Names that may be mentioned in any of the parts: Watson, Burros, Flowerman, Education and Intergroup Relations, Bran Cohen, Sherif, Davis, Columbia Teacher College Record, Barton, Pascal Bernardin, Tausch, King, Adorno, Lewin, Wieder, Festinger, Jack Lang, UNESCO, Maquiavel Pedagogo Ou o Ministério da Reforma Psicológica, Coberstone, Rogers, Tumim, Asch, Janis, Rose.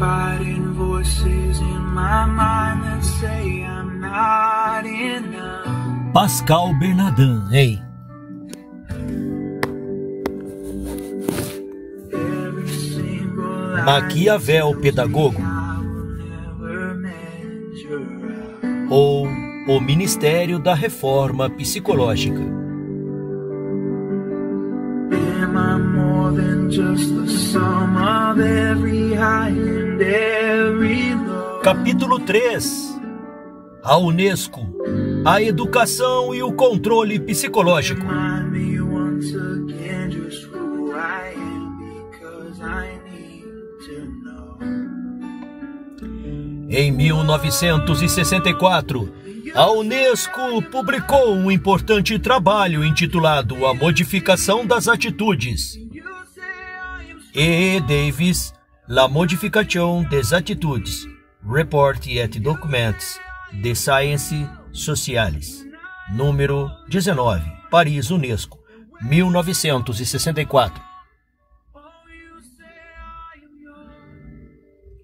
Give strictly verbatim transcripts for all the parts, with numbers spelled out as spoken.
fighting voices in my mind that say I'm not enough. Pascal Bernardin, hey. Maquiavel Pedagogo ou o Ministério da Reforma Psicológica. Capítulo três: A UNESCO, a Educação e o Controle Psicológico. Em mil novecentos e sessenta e quatro, a UNESCO publicou um importante trabalho intitulado A Modificação das Atitudes. E. Davis, La Modificación des Atitudes, Report et Documents de Sciences Sociales, número dezenove, Paris, UNESCO, mil novecentos e sessenta e quatro.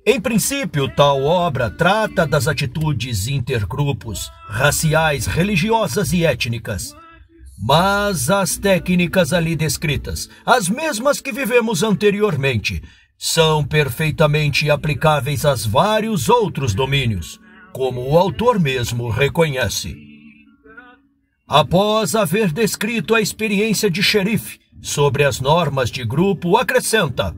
Em princípio, tal obra trata das atitudes intergrupos, raciais, religiosas e étnicas. Mas as técnicas ali descritas, as mesmas que vivemos anteriormente, são perfeitamente aplicáveis a vários outros domínios, como o autor mesmo reconhece. Após haver descrito a experiência de Sherif sobre as normas de grupo, acrescenta: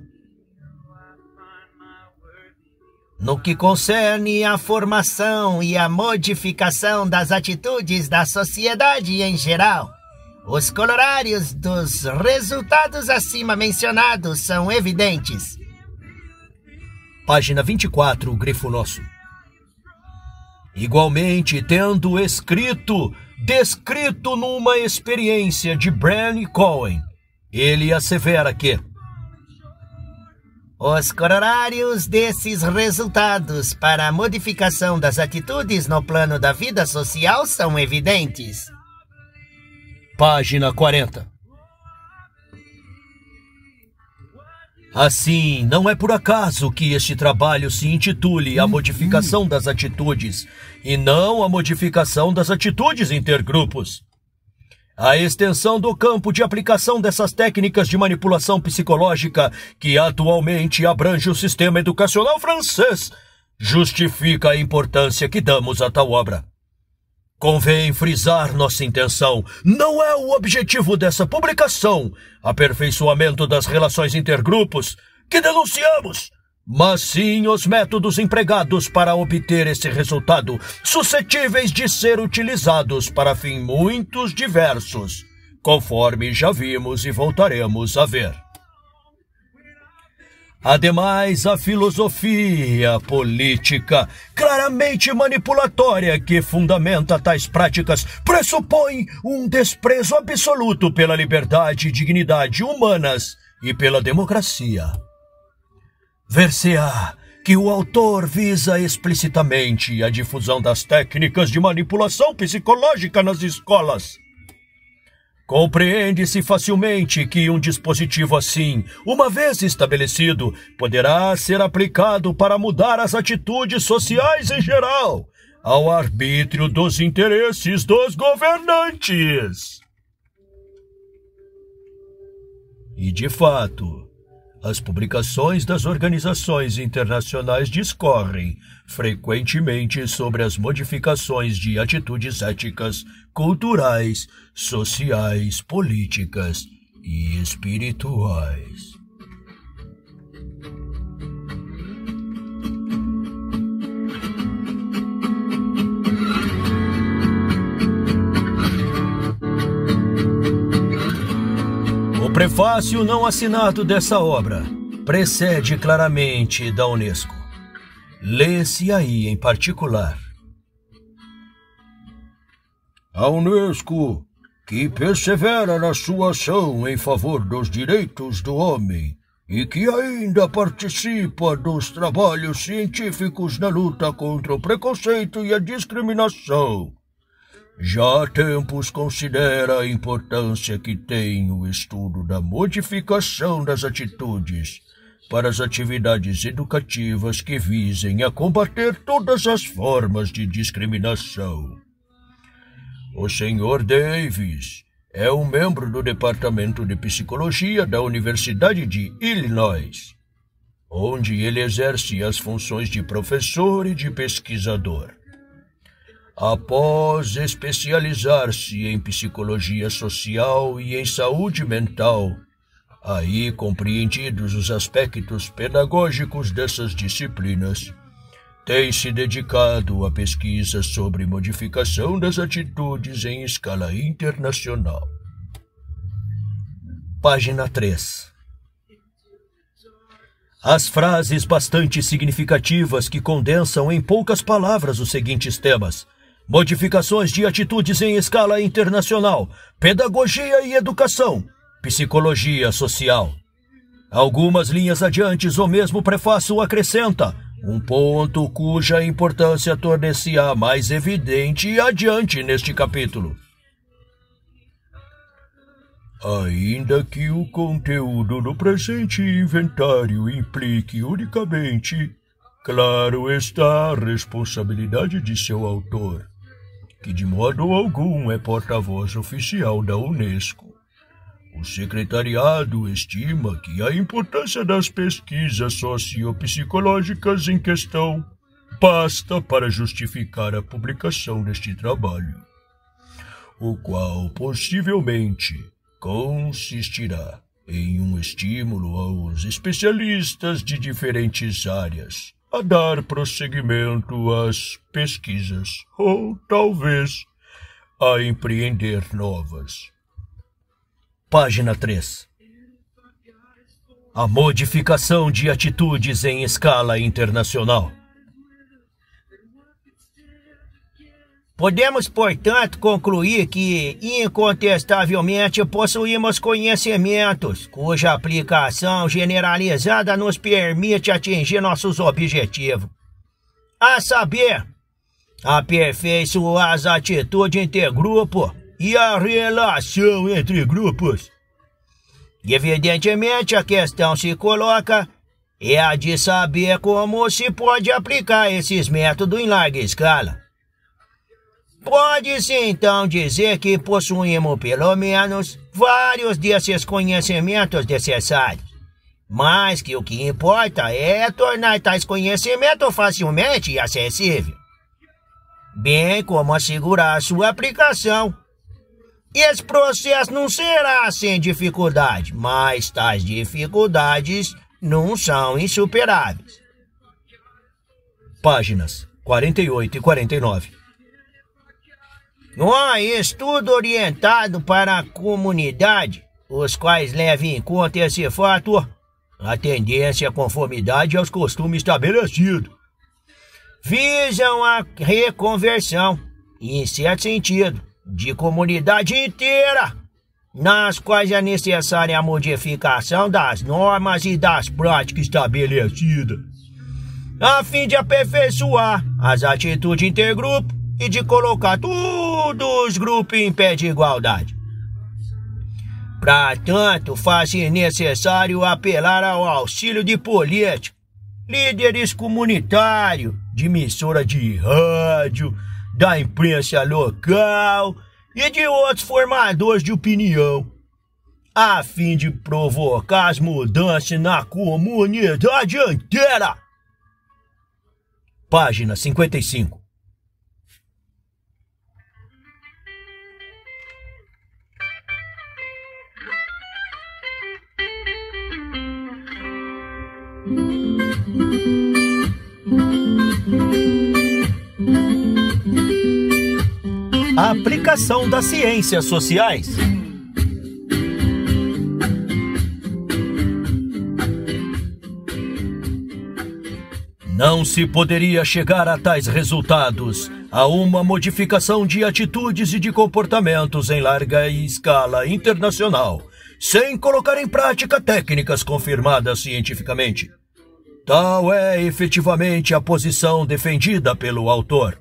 no que concerne à formação e à modificação das atitudes da sociedade em geral, os corolários dos resultados acima mencionados são evidentes. Página vinte e quatro, grifo nosso. Igualmente, tendo escrito, descrito numa experiência de Bran Cohen, ele assevera que os corolários desses resultados para a modificação das atitudes no plano da vida social são evidentes. Página quarenta. Assim, não é por acaso que este trabalho se intitule A Modificação das Atitudes e não A Modificação das Atitudes Intergrupos. A extensão do campo de aplicação dessas técnicas de manipulação psicológica, que atualmente abrange o sistema educacional francês, justifica a importância que damos a tal obra. Convém frisar nossa intenção. Não é o objetivo dessa publicação aperfeiçoamento das relações intergrupos que denunciamos, mas sim os métodos empregados para obter esse resultado, suscetíveis de ser utilizados para fins muito diversos, conforme já vimos e voltaremos a ver. Ademais, a filosofia política, claramente manipulatória, que fundamenta tais práticas, pressupõe um desprezo absoluto pela liberdade e dignidade humanas e pela democracia. Ver-se-á que o autor visa explicitamente a difusão das técnicas de manipulação psicológica nas escolas. Compreende-se facilmente que um dispositivo assim, uma vez estabelecido, poderá ser aplicado para mudar as atitudes sociais em geral, ao arbítrio dos interesses dos governantes. E, de fato, as publicações das organizações internacionais discorrem frequentemente sobre as modificações de atitudes éticas, culturais, sociais, políticas e espirituais. O prefácio não assinado dessa obra precede claramente da UNESCO. Lê-se aí em particular: a UNESCO, que persevera na sua ação em favor dos direitos do homem e que ainda participa dos trabalhos científicos na luta contra o preconceito e a discriminação, já há tempos considera a importância que tem o estudo da modificação das atitudes para as atividades educativas que visem a combater todas as formas de discriminação. O senhor Davis é um membro do Departamento de Psicologia da Universidade de Illinois, onde ele exerce as funções de professor e de pesquisador. Após especializar-se em psicologia social e em saúde mental, aí compreendidos os aspectos pedagógicos dessas disciplinas, tem se dedicado à pesquisa sobre modificação das atitudes em escala internacional. Página três. As frases bastante significativas que condensam em poucas palavras os seguintes temas: modificações de atitudes em escala internacional, pedagogia e educação, psicologia social. Algumas linhas adiante, o mesmo prefácio acrescenta um ponto cuja importância torna-se-á mais evidente adiante neste capítulo. Ainda que o conteúdo do presente inventário implique unicamente, claro está, a responsabilidade de seu autor, que de modo algum é porta-voz oficial da Unesco. O secretariado estima que a importância das pesquisas sociopsicológicas em questão basta para justificar a publicação deste trabalho, o qual possivelmente consistirá em um estímulo aos especialistas de diferentes áreas a dar prosseguimento às pesquisas ou, talvez, a empreender novas. Página três. A modificação de atitudes em escala internacional. Podemos, portanto, concluir que, incontestavelmente, possuímos conhecimentos cuja aplicação generalizada nos permite atingir nossos objetivos, a saber, aperfeiçoar as atitudes intergrupo e a relação entre grupos. Evidentemente, a questão se coloca é a de saber como se pode aplicar esses métodos em larga escala. Pode-se, então, dizer que possuímos, pelo menos, vários desses conhecimentos necessários, mas que o que importa é tornar tais conhecimentos facilmente acessíveis, bem como assegurar sua aplicação. Esse processo não será sem dificuldade, mas tais dificuldades não são insuperáveis. Páginas quarenta e oito e quarenta e nove. Um estudo orientado para a comunidade, os quais levem em conta esse fator, a tendência à conformidade aos costumes estabelecidos, visam a reconversão, em certo sentido, de comunidade inteira, nas quais é necessária a modificação das normas e das práticas estabelecidas, a fim de aperfeiçoar as atitudes intergrupo e de colocar todos os grupos em pé de igualdade. Para tanto, faz-se necessário apelar ao auxílio de políticos, líderes comunitários, de emissora de rádio, da imprensa local e de outros formadores de opinião, a fim de provocar as mudanças na comunidade inteira. Página cinquenta e cinco. A aplicação das ciências sociais. Não se poderia chegar a tais resultados, a uma modificação de atitudes e de comportamentos em larga escala internacional, sem colocar em prática técnicas confirmadas cientificamente. Tal é efetivamente a posição defendida pelo autor.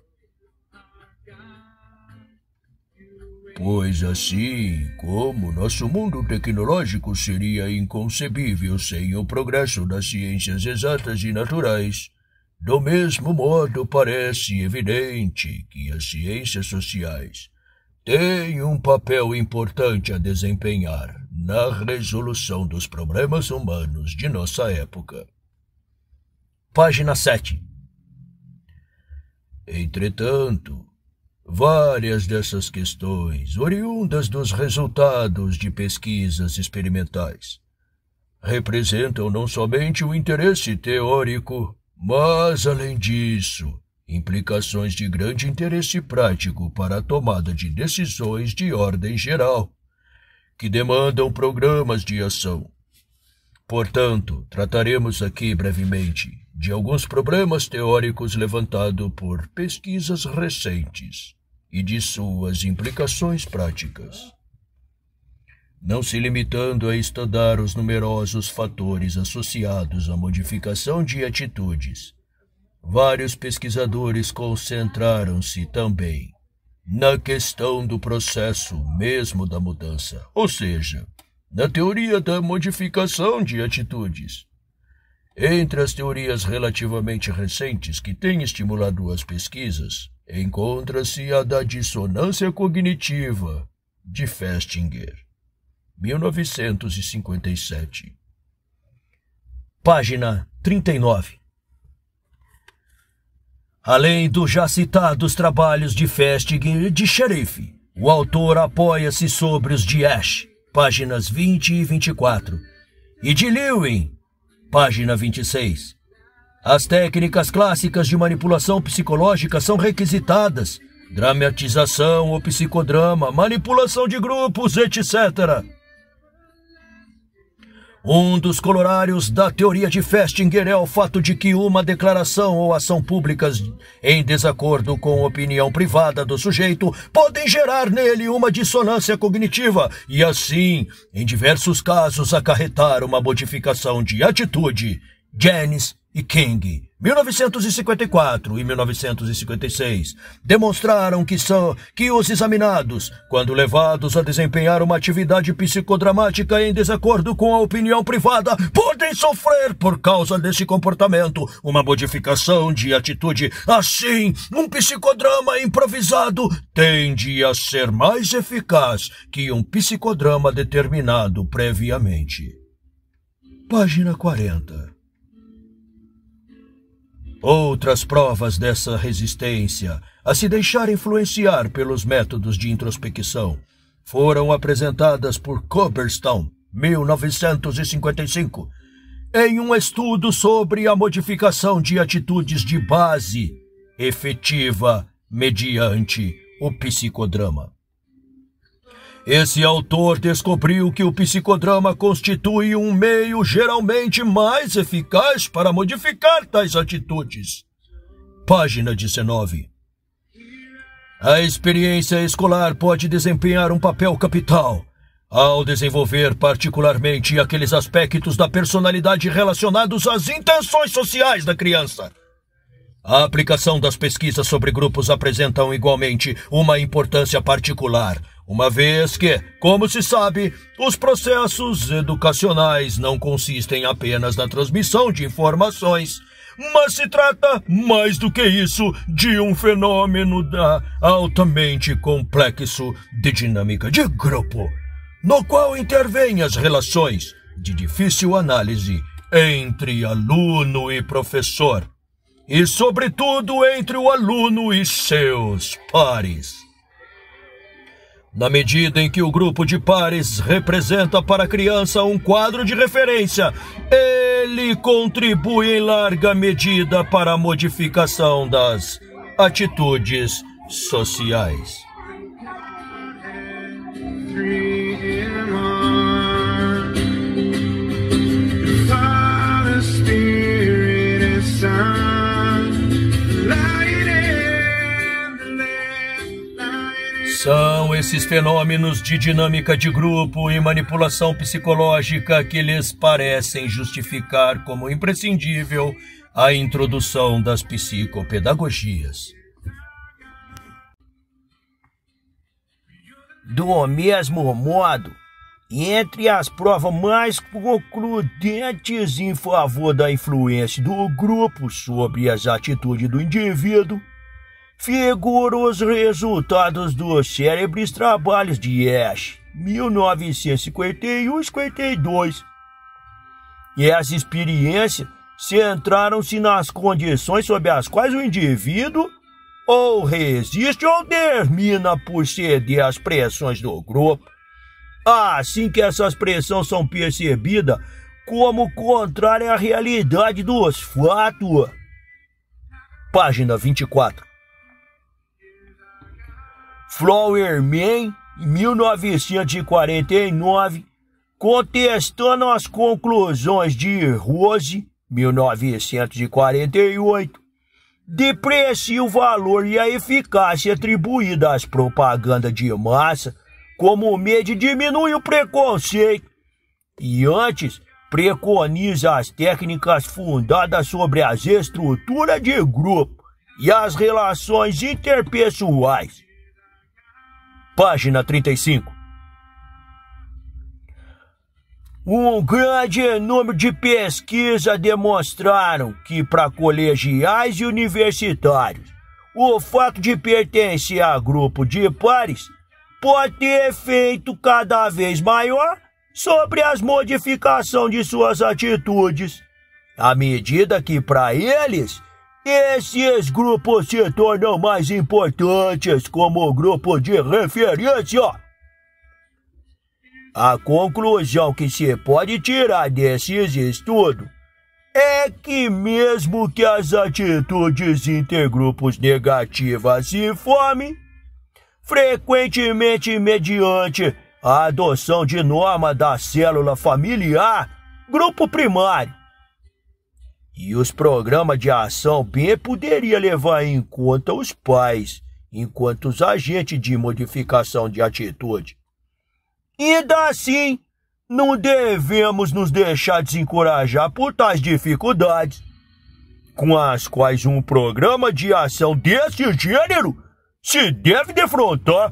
Pois assim como nosso mundo tecnológico seria inconcebível sem o progresso das ciências exatas e naturais, do mesmo modo parece evidente que as ciências sociais têm um papel importante a desempenhar na resolução dos problemas humanos de nossa época. Página sete. Entretanto, várias dessas questões, oriundas dos resultados de pesquisas experimentais, representam não somente o interesse teórico, mas, além disso, implicações de grande interesse prático para a tomada de decisões de ordem geral, que demandam programas de ação. Portanto, trataremos aqui brevemente de alguns problemas teóricos levantados por pesquisas recentes e de suas implicações práticas, não se limitando a estudar os numerosos fatores associados à modificação de atitudes. Vários pesquisadores concentraram-se também na questão do processo mesmo da mudança, ou seja, na teoria da modificação de atitudes. Entre as teorias relativamente recentes que têm estimulado as pesquisas, encontra-se a da dissonância cognitiva, de Festinger, mil novecentos e cinquenta e sete. Página trinta e nove. Além dos já citados trabalhos de Festinger e de Sherif, o autor apoia-se sobre os de Asch, páginas vinte e vinte e quatro, e de Lewin, página vinte e seis. As técnicas clássicas de manipulação psicológica são requisitadas: dramatização ou psicodrama, manipulação de grupos, etcétera. Um dos corolários da teoria de Festinger é o fato de que uma declaração ou ação públicas em desacordo com a opinião privada do sujeito podem gerar nele uma dissonância cognitiva e, assim, em diversos casos, acarretar uma modificação de atitude. Janis e King, mil novecentos e cinquenta e quatro e mil novecentos e cinquenta e seis, demonstraram que, são, que os examinados, quando levados a desempenhar uma atividade psicodramática em desacordo com a opinião privada, podem sofrer, por causa desse comportamento, uma modificação de atitude. Assim, um psicodrama improvisado tende a ser mais eficaz que um psicodrama determinado previamente. Página quarenta. Outras provas dessa resistência a se deixar influenciar pelos métodos de introspecção foram apresentadas por Coberstone, mil novecentos e cinquenta e cinco, em um estudo sobre a modificação de atitudes de base efetiva mediante o psicodrama. Esse autor descobriu que o psicodrama constitui um meio geralmente mais eficaz para modificar tais atitudes. Página dezenove. A experiência escolar pode desempenhar um papel capital ao desenvolver particularmente aqueles aspectos da personalidade relacionados às intenções sociais da criança. A aplicação das pesquisas sobre grupos apresentam igualmente uma importância particular, uma vez que, como se sabe, os processos educacionais não consistem apenas na transmissão de informações, mas se trata, mais do que isso, de um fenômeno da altamente complexo de dinâmica de grupo, no qual intervêm as relações de difícil análise entre aluno e professor, e, sobretudo, entre o aluno e seus pares. Na medida em que o grupo de pares representa para a criança um quadro de referência, ele contribui em larga medida para a modificação das atitudes sociais. São esses fenômenos de dinâmica de grupo e manipulação psicológica que lhes parecem justificar como imprescindível a introdução das psicopedagogias. do mesmo modo, entre as provas mais concludentes em favor da influência do grupo sobre as atitudes do indivíduo, figuram os resultados dos célebres trabalhos de Asch, mil novecentos e cinquenta e um a cinquenta e dois. E as experiências centraram-se nas condições sob as quais o indivíduo ou resiste ou termina por ceder às pressões do grupo. Assim que essas pressões são percebidas como contrária à realidade dos fatos. Página vinte e quatro. Flowerman, em mil novecentos e quarenta e nove, contestando as conclusões de Rose, mil novecentos e quarenta e oito, deprecia o valor e a eficácia atribuída às propagandas de massa como meio de diminuir o preconceito, e antes preconiza as técnicas fundadas sobre as estruturas de grupo e as relações interpessoais. Página trinta e cinco. Um grande número de pesquisas demonstraram que, para colegiais e universitários, o fato de pertencer a grupo de pares pode ter efeito cada vez maior sobre as modificações de suas atitudes, à medida que, para eles, esses grupos se tornam mais importantes como grupo de referência. A conclusão que se pode tirar desses estudos é que, mesmo que as atitudes intergrupos negativas se formem, frequentemente mediante a adoção de norma da célula familiar, grupo primário, e os programas de ação bem poderiam levar em conta os pais, enquanto os agentes de modificação de atitude. Ainda assim, não devemos nos deixar desencorajar por tais dificuldades, com as quais um programa de ação desse gênero se deve defrontar.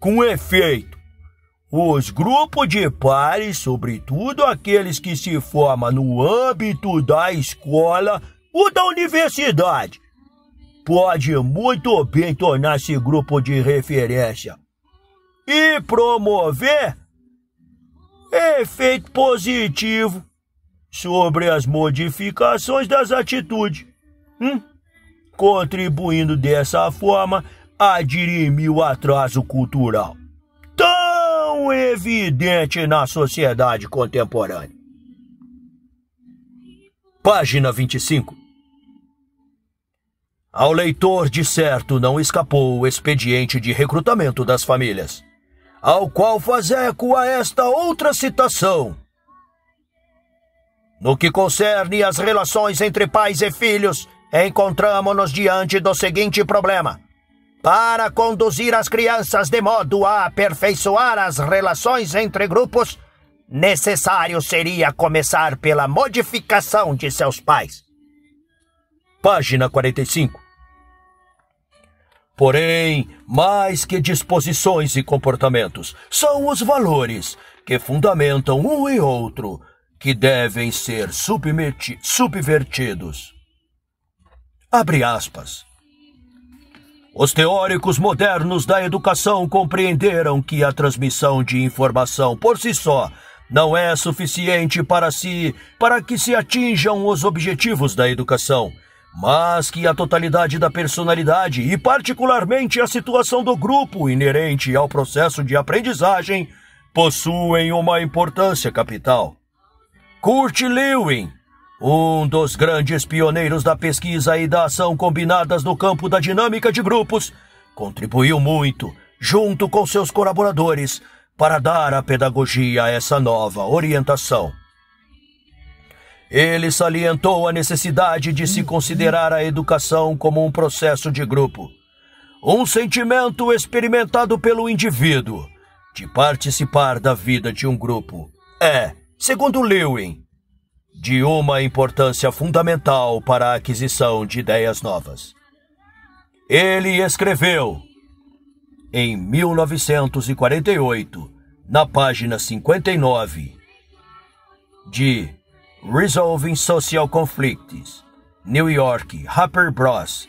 Com efeito, os grupos de pares, sobretudo aqueles que se formam no âmbito da escola ou da universidade, pode muito bem tornar-se grupo de referência e promover efeito positivo sobre as modificações das atitudes, hum? contribuindo dessa forma a dirimir o atraso cultural evidente na sociedade contemporânea. Página vinte e cinco. Ao leitor, de certo, não escapou o expediente de recrutamento das famílias, ao qual faz eco a esta outra citação. No que concerne às relações entre pais e filhos, encontramos-nos diante do seguinte problema. Para conduzir as crianças de modo a aperfeiçoar as relações entre grupos, necessário seria começar pela modificação de seus pais. Página quarenta e cinco. Porém, mais que disposições e comportamentos, são os valores que fundamentam um e outro, que devem ser subvertidos. Abre aspas. Os teóricos modernos da educação compreenderam que a transmissão de informação por si só não é suficiente para, si, para que se atinjam os objetivos da educação, mas que a totalidade da personalidade e particularmente a situação do grupo inerente ao processo de aprendizagem possuem uma importância capital. Kurt Lewin, um dos grandes pioneiros da pesquisa e da ação combinadas no campo da dinâmica de grupos, contribuiu muito, junto com seus colaboradores, para dar à pedagogia essa nova orientação. Ele salientou a necessidade de se considerar a educação como um processo de grupo, um sentimento experimentado pelo indivíduo de participar da vida de um grupo. É, segundo Lewin, de uma importância fundamental para a aquisição de ideias novas. Ele escreveu: em mil novecentos e quarenta e oito, na página cinquenta e nove de Resolving Social Conflicts, New York, Harper Bros.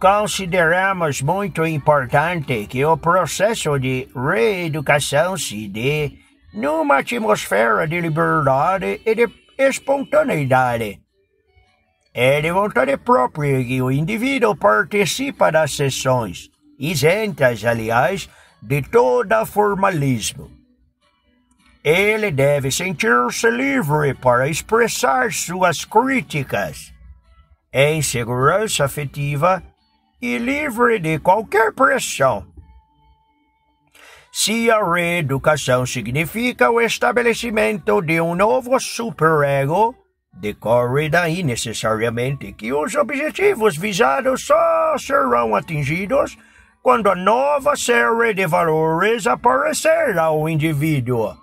Consideramos muito importante que o processo de reeducação se dê numa atmosfera de liberdade e de espontaneidade. É de vontade própria que o indivíduo participa das sessões, isentas, aliás, de todo formalismo. Ele deve sentir-se livre para expressar suas críticas, em segurança afetiva e livre de qualquer pressão. Se a reeducação significa o estabelecimento de um novo superego, decorre daí necessariamente que os objetivos visados só serão atingidos quando a nova série de valores aparecer ao indivíduo,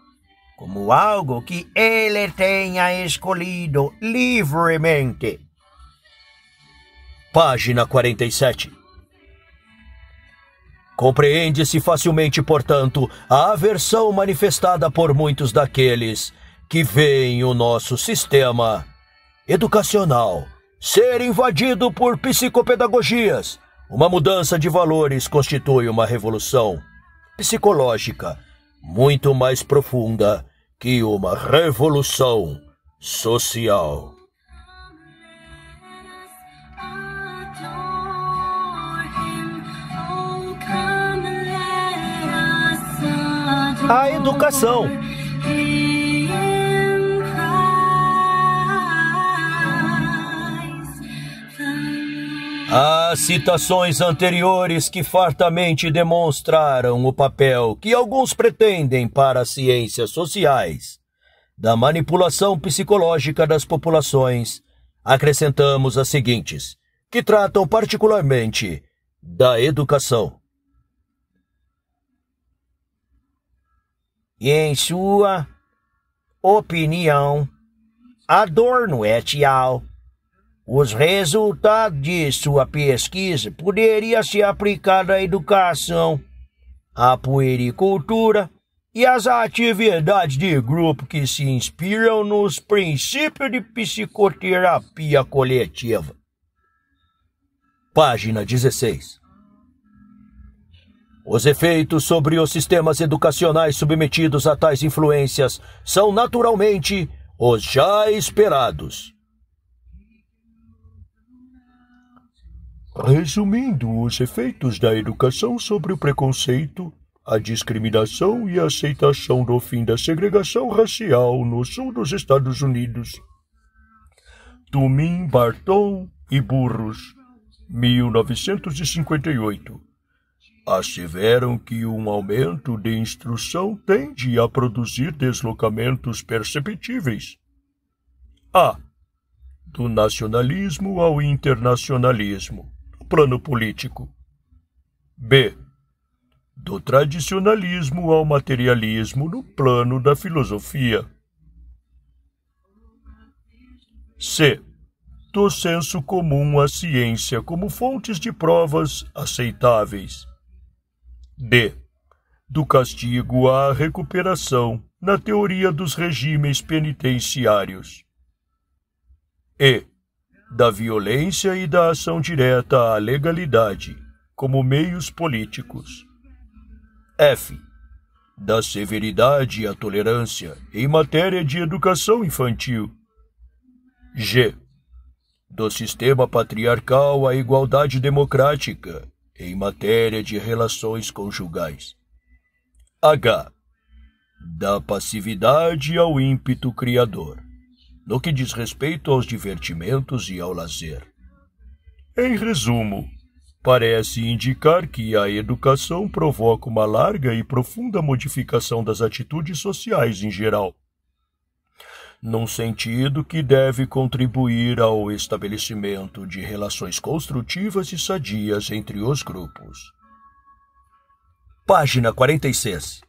como algo que ele tenha escolhido livremente. Página quarenta e sete. Compreende-se facilmente, portanto, a aversão manifestada por muitos daqueles que veem o nosso sistema educacional ser invadido por psicopedagogias. Uma mudança de valores constitui uma revolução psicológica muito mais profunda que uma revolução social. A educação. Há citações anteriores que fartamente demonstraram o papel que alguns pretendem para as ciências sociais da manipulação psicológica das populações. Acrescentamos as seguintes, que tratam particularmente da educação. E em sua opinião, Adorno et al., os resultados de sua pesquisa poderiam ser aplicados à educação, à puericultura e às atividades de grupo que se inspiram nos princípios de psicoterapia coletiva. Página dezesseis. Os efeitos sobre os sistemas educacionais submetidos a tais influências são naturalmente os já esperados. Resumindo, os efeitos da educação sobre o preconceito, a discriminação e a aceitação do fim da segregação racial no sul dos Estados Unidos. Tumim, Barton e Burros, mil novecentos e cinquenta e oito, asseveram que um aumento de instrução tende a produzir deslocamentos perceptíveis. A. Do nacionalismo ao internacionalismo. Plano político. B. Do tradicionalismo ao materialismo no plano da filosofia. C. Do senso comum à ciência como fontes de provas aceitáveis. D. Do castigo à recuperação na teoria dos regimes penitenciários. E. Da violência e da ação direta à legalidade, como meios políticos. F. Da severidade à tolerância em matéria de educação infantil. G. Do sistema patriarcal à igualdade democrática, em matéria de relações conjugais. H. Da passividade ao ímpeto criador, no que diz respeito aos divertimentos e ao lazer. Em resumo, parece indicar que a educação provoca uma larga e profunda modificação das atitudes sociais em geral, num sentido que deve contribuir ao estabelecimento de relações construtivas e sadias entre os grupos. Página quarenta e seis.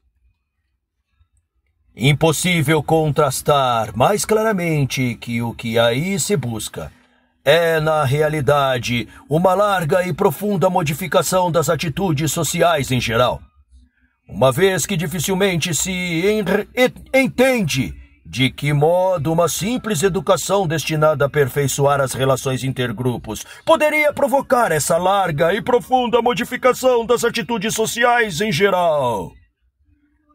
Impossível contrastar mais claramente que o que aí se busca É, na realidade, uma larga e profunda modificação das atitudes sociais em geral, uma vez que dificilmente se en- entende de que modo uma simples educação destinada a aperfeiçoar as relações intergrupos poderia provocar essa larga e profunda modificação das atitudes sociais em geral.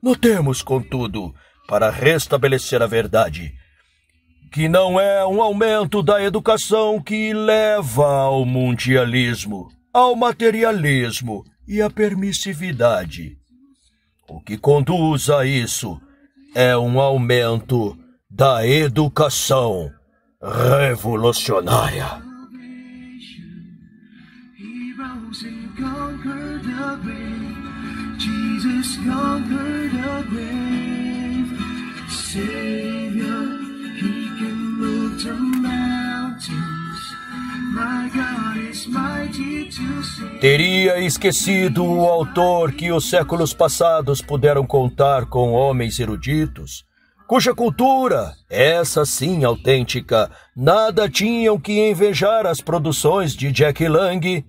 Notemos, contudo, para restabelecer a verdade, que não é um aumento da educação que leva ao mundialismo, ao materialismo e à permissividade. O que conduz a isso é um aumento da educação revolucionária. The mountains, my God is mighty to save. Teria esquecido o autor que os séculos passados puderam contar com homens eruditos, cuja cultura, essa sim autêntica, nada tinham que invejar as produções de Jack Lang.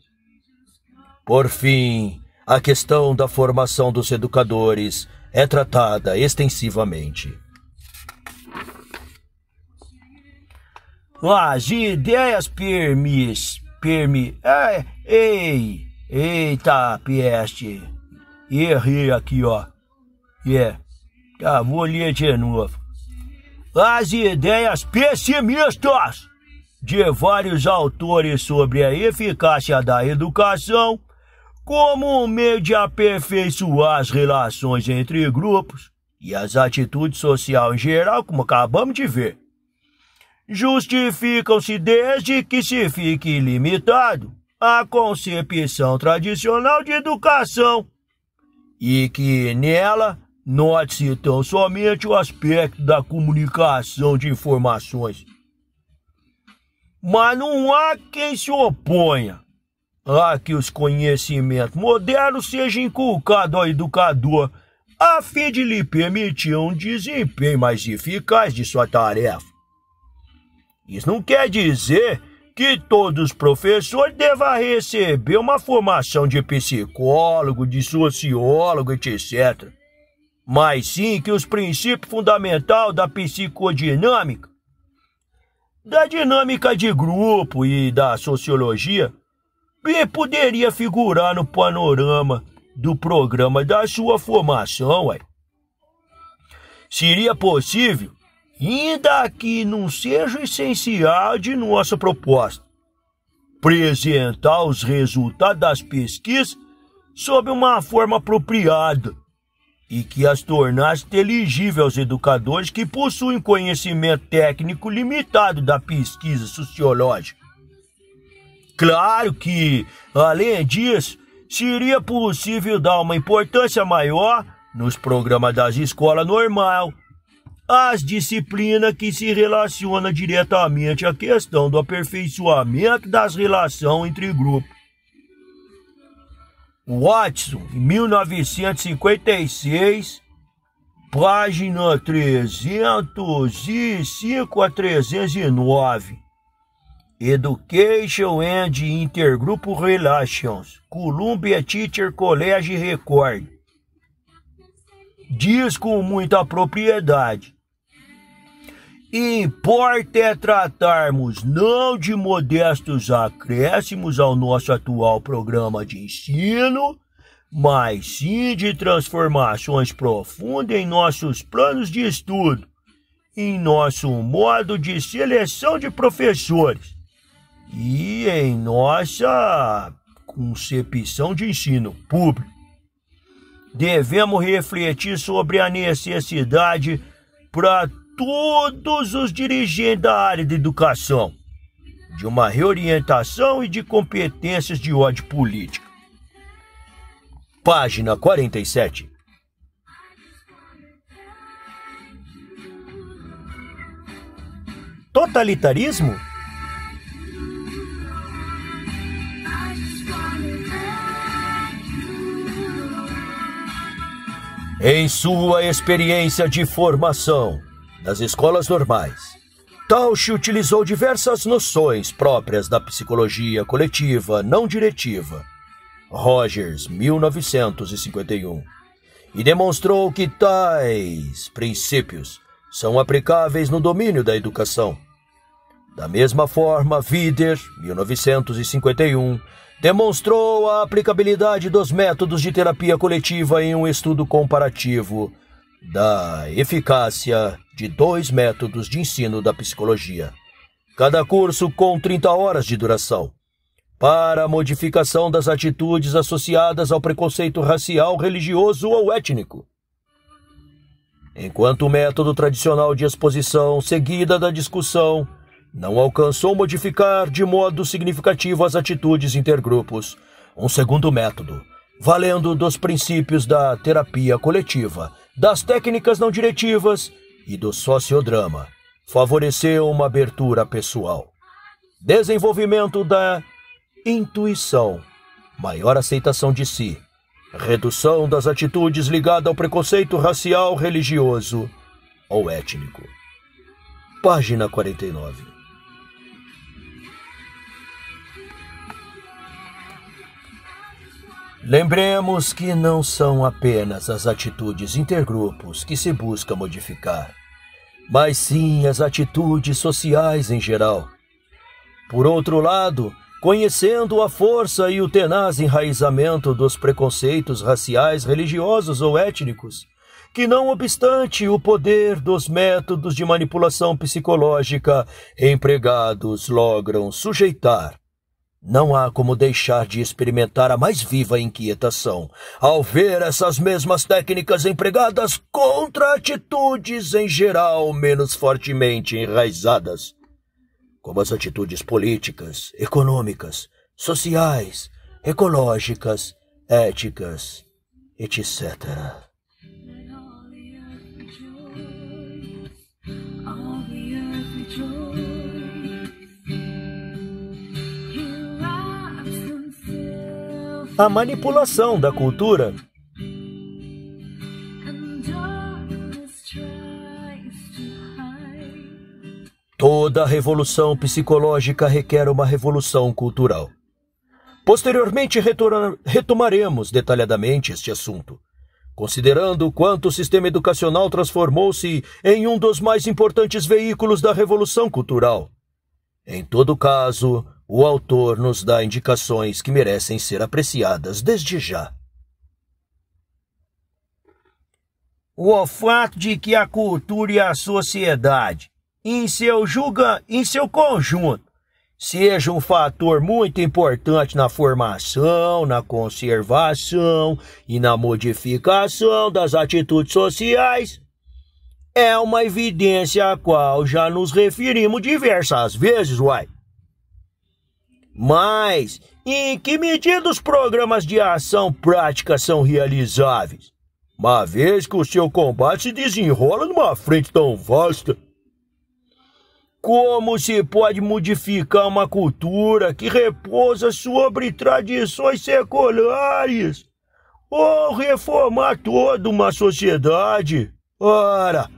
Por fim, a questão da formação dos educadores é tratada extensivamente. As ideias permis... permi... É, ei! Eita, peste! Errei aqui, ó. É. Yeah. Tá, vou ler de novo. As ideias pessimistas de vários autores sobre a eficácia da educação como um meio de aperfeiçoar as relações entre grupos e as atitudes sociais em geral, como acabamos de ver, justificam-se desde que se fique limitado à concepção tradicional de educação e que nela note-se tão somente o aspecto da comunicação de informações. Mas não há quem se oponha a que os conhecimentos modernos sejam inculcados ao educador a fim de lhe permitir um desempenho mais eficaz de sua tarefa. Isso não quer dizer que todos os professores devam receber uma formação de psicólogo, de sociólogo, etcétera. Mas sim que os princípios fundamentais da psicodinâmica, da dinâmica de grupo e da sociologia bem poderia figurar no panorama do programa da sua formação. Ué. Seria possível, ainda que não seja essencial de nossa proposta, apresentar os resultados das pesquisas sob uma forma apropriada e que as tornasse inteligível aos educadores que possuem conhecimento técnico limitado da pesquisa sociológica. Claro que, além disso, seria possível dar uma importância maior nos programas das escolas normais as disciplinas que se relacionam diretamente à questão do aperfeiçoamento das relações entre grupos. Watson, em mil novecentos e cinquenta e seis, página trezentos e cinco a trezentos e nove, Education and Intergroup Relations, Columbia Teacher College Record. Diz com muita propriedade: importa é tratarmos não de modestos acréscimos ao nosso atual programa de ensino, mas sim de transformações profundas em nossos planos de estudo, em nosso modo de seleção de professores e em nossa concepção de ensino público. Devemos refletir sobre a necessidade para todos os dirigentes da área da educação de uma reorientação e de competências de ordem política. Página quarenta e sete. Totalitarismo? Em sua experiência de formação nas escolas normais, Tausch utilizou diversas noções próprias da psicologia coletiva não diretiva, Rogers, mil novecentos e cinquenta e um, e demonstrou que tais princípios são aplicáveis no domínio da educação. Da mesma forma, Wieder, mil novecentos e cinquenta e um, demonstrou a aplicabilidade dos métodos de terapia coletiva em um estudo comparativo da eficácia de dois métodos de ensino da psicologia, cada curso com trinta horas de duração, para a modificação das atitudes associadas ao preconceito racial, religioso ou étnico. Enquanto o método tradicional de exposição, seguida da discussão, não alcançou modificar de modo significativo as atitudes intergrupos, um segundo método, valendo dos princípios da terapia coletiva, das técnicas não diretivas e do sociodrama, favoreceu uma abertura pessoal, desenvolvimento da intuição, maior aceitação de si, redução das atitudes ligada ao preconceito racial, religioso ou étnico. Página quarenta e nove. Lembremos que não são apenas as atitudes intergrupos que se busca modificar, mas sim as atitudes sociais em geral. Por outro lado, conhecendo a força e o tenaz enraizamento dos preconceitos raciais, religiosos ou étnicos, que não obstante o poder dos métodos de manipulação psicológica empregados logram sujeitar, não há como deixar de experimentar a mais viva inquietação ao ver essas mesmas técnicas empregadas contra atitudes em geral menos fortemente enraizadas, como as atitudes políticas, econômicas, sociais, ecológicas, éticas, etcétera. A manipulação da cultura. Toda revolução psicológica requer uma revolução cultural. Posteriormente retomaremos detalhadamente este assunto, considerando o quanto o sistema educacional transformou-se em um dos mais importantes veículos da revolução cultural. Em todo caso, o autor nos dá indicações que merecem ser apreciadas desde já. O fato de que a cultura e a sociedade em seu, julga, em seu conjunto, seja um fator muito importante na formação, na conservação e na modificação das atitudes sociais, é uma evidência a qual já nos referimos diversas vezes, uai. Mas, em que medida os programas de ação prática são realizáveis, uma vez que o seu combate se desenrola numa frente tão vasta? Como se pode modificar uma cultura que repousa sobre tradições seculares ou reformar toda uma sociedade? Ora,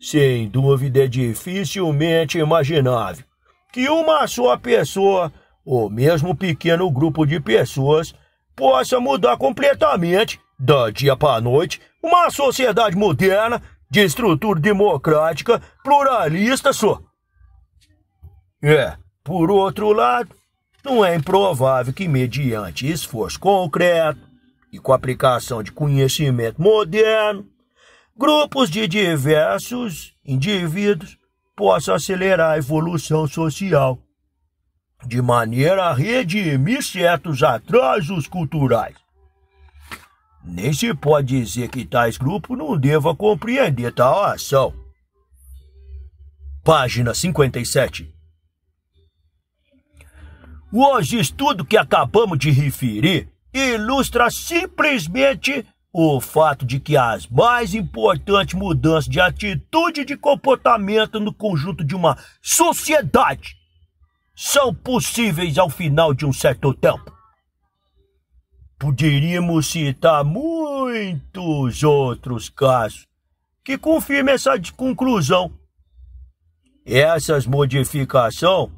sem dúvida é dificilmente imaginável que uma só pessoa ou mesmo um pequeno grupo de pessoas possa mudar completamente, da dia para a noite, uma sociedade moderna de estrutura democrática pluralista só. É, por outro lado, não é improvável que, mediante esforço concreto e com a aplicação de conhecimento moderno, grupos de diversos indivíduos possam acelerar a evolução social, de maneira a redimir certos atrasos culturais. Nem se pode dizer que tais grupos não devam compreender tal ação. Página cinquenta e sete. Os estudos que acabamos de referir ilustram simplesmente o fato de que as mais importantes mudanças de atitude e de comportamento no conjunto de uma sociedade são possíveis ao final de um certo tempo. Poderíamos citar muitos outros casos que confirmem essa conclusão. Essas modificações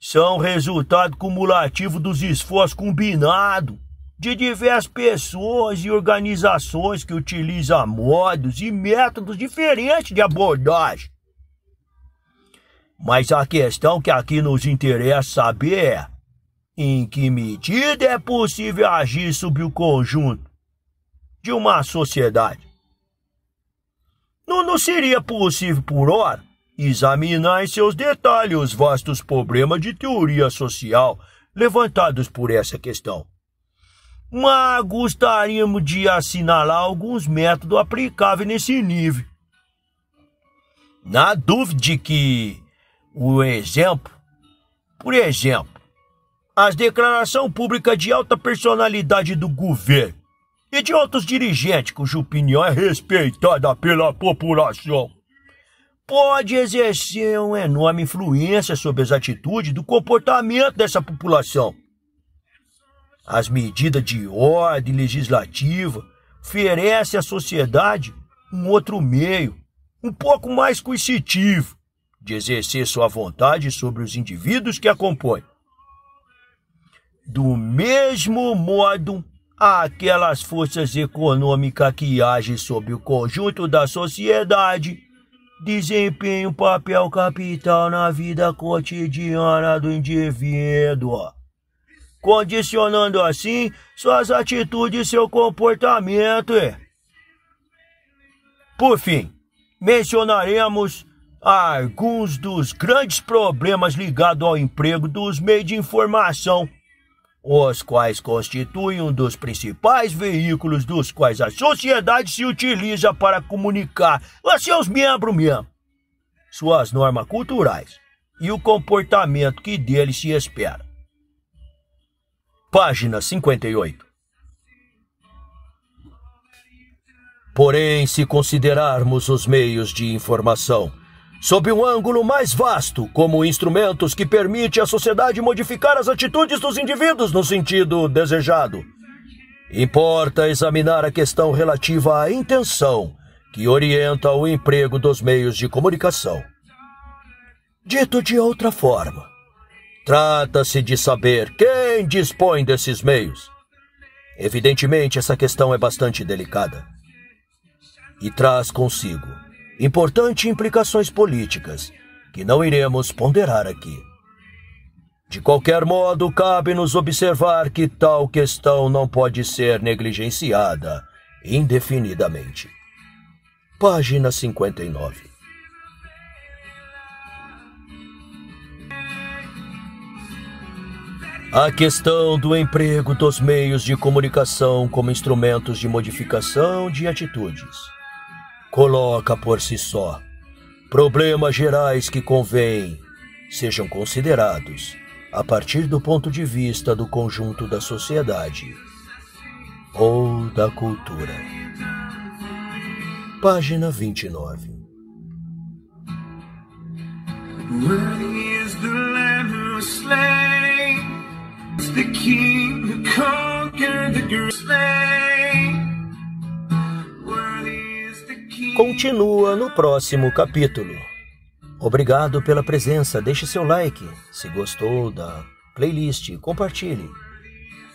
são resultado cumulativo dos esforços combinados de diversas pessoas e organizações que utilizam modos e métodos diferentes de abordagem. Mas a questão que aqui nos interessa saber é em que medida é possível agir sobre o conjunto de uma sociedade. Não nos seria possível, por ora, examinar em seus detalhes os vastos problemas de teoria social levantados por essa questão. Mas gostaríamos de assinalar alguns métodos aplicáveis nesse nível. Na dúvida de que o exemplo, por exemplo, as declarações públicas de alta personalidade do governo e de outros dirigentes cuja opinião é respeitada pela população, pode exercer uma enorme influência sobre as atitudes do comportamento dessa população. As medidas de ordem legislativa oferecem à sociedade um outro meio, um pouco mais coercitivo, de exercer sua vontade sobre os indivíduos que a compõem. Do mesmo modo, aquelas forças econômicas que agem sobre o conjunto da sociedade desempenham um papel capital na vida cotidiana do indivíduo, condicionando assim suas atitudes e seu comportamento. Por fim, mencionaremos alguns dos grandes problemas ligados ao emprego dos meios de informação, os quais constituem um dos principais veículos dos quais a sociedade se utiliza para comunicar a seus membros mesmo, suas normas culturais e o comportamento que deles se espera. Página cinquenta e oito. Porém, se considerarmos os meios de informação sob um ângulo mais vasto, como instrumentos que permitem à sociedade modificar as atitudes dos indivíduos no sentido desejado, importa examinar a questão relativa à intenção que orienta o emprego dos meios de comunicação. Dito de outra forma, trata-se de saber quem dispõe desses meios. Evidentemente, essa questão é bastante delicada e traz consigo importantes implicações políticas que não iremos ponderar aqui. De qualquer modo, cabe-nos observar que tal questão não pode ser negligenciada indefinidamente. Página cinquenta e nove. A questão do emprego dos meios de comunicação como instrumentos de modificação de atitudes coloca por si só problemas gerais que convém sejam considerados a partir do ponto de vista do conjunto da sociedade ou da cultura. Página vinte e nove. Worthy is the Lamb who was slain, it's the King who conquered the grave. Continua no próximo capítulo. Obrigado pela presença. Deixe seu like. Se gostou da playlist, compartilhe.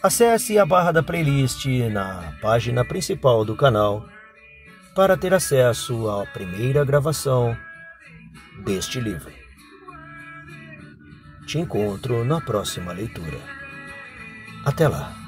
Acesse a barra da playlist na página principal do canal para ter acesso à primeira gravação deste livro. Te encontro na próxima leitura. Até lá.